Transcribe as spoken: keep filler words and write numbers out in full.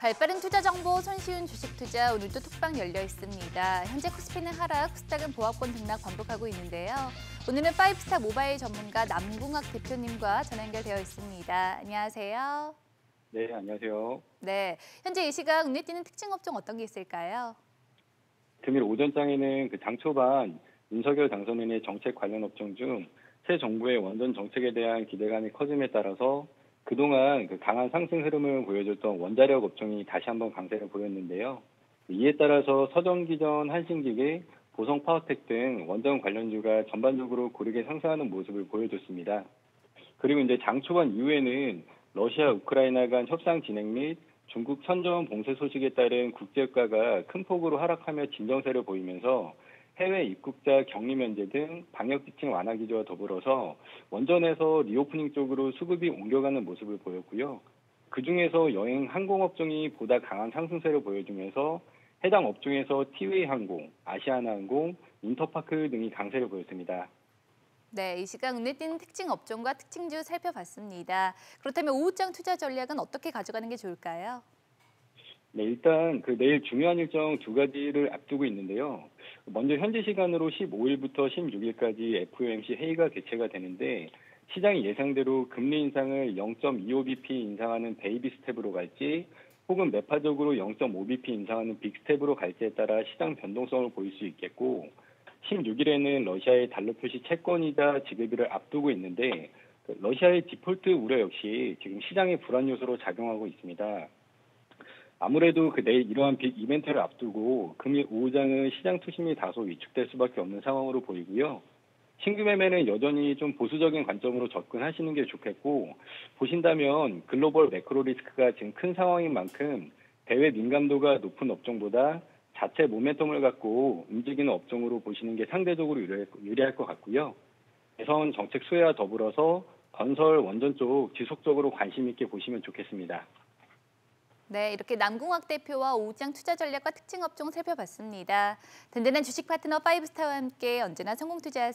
발빠른 투자 정보 손시윤 주식 투자 오늘도 톡방 열려 있습니다. 현재 코스피는 하락, 코스닥은 보합권 등락 반복하고 있는데요. 오늘은 파이브스타 모바일 전문가 남궁학 대표님과 전화 연결되어 있습니다. 안녕하세요. 네, 안녕하세요. 네, 현재 이 시각 눈에 띄는 특징 업종 어떤 게 있을까요? 금일 오전장에는 그 당 초반 윤석열 당선인의 정책 관련 업종 중 새 정부의 원전 정책에 대한 기대감이 커짐에 따라서 그동안 그 강한 상승 흐름을 보여줬던 원자력 업종이 다시 한번 강세를 보였는데요. 이에 따라서 서정기전, 한신기계, 보성파워텍 등 원전 관련주가 전반적으로 고르게 상승하는 모습을 보여줬습니다. 그리고 이제 장 초반 이후에는 러시아, 우크라이나 간 협상 진행 및 중국 선전 봉쇄 소식에 따른 국제유가가 큰 폭으로 하락하며 진정세를 보이면서 해외 입국자 격리 면제 등 방역 지침 완화 기조와 더불어서 원전에서 리오프닝 쪽으로 수급이 옮겨가는 모습을 보였고요. 그중에서 여행 항공업종이 보다 강한 상승세를 보여주면서 해당 업종에서 티웨이 항공, 아시아나항공, 인터파크 등이 강세를 보였습니다. 네, 이 시각 눈에 띄는 특징 업종과 특징주 살펴봤습니다. 그렇다면 오후장 투자 전략은 어떻게 가져가는 게 좋을까요? 네, 일단 그 내일 중요한 일정 두 가지를 앞두고 있는데요. 먼저 현지 시간으로 십오일부터 십육일까지 에프오엠씨 회의가 개최가 되는데 시장이 예상대로 금리 인상을 영점이오 비피 인상하는 베이비 스텝으로 갈지 혹은 매파적으로 영점오 비피 인상하는 빅 스텝으로 갈지에 따라 시장 변동성을 보일 수 있겠고 십육일에는 러시아의 달러 표시 채권이자 지급일을 앞두고 있는데 러시아의 디폴트 우려 역시 지금 시장의 불안 요소로 작용하고 있습니다. 아무래도 그 내일 이러한 빅 이벤트를 앞두고 금일 오후장은 시장 투심이 다소 위축될 수밖에 없는 상황으로 보이고요. 신규 매매는 여전히 좀 보수적인 관점으로 접근하시는 게 좋겠고 보신다면 글로벌 매크로 리스크가 지금 큰 상황인 만큼 대외 민감도가 높은 업종보다 자체 모멘텀을 갖고 움직이는 업종으로 보시는 게 상대적으로 유리할 것 같고요. 개선 정책 수혜와 더불어서 건설 원전 쪽 지속적으로 관심 있게 보시면 좋겠습니다. 네, 이렇게 남궁학 대표와 오후장 투자 전략과 특징 업종 살펴봤습니다. 든든한 주식 파트너 파이브스타와 함께 언제나 성공 투자하세요.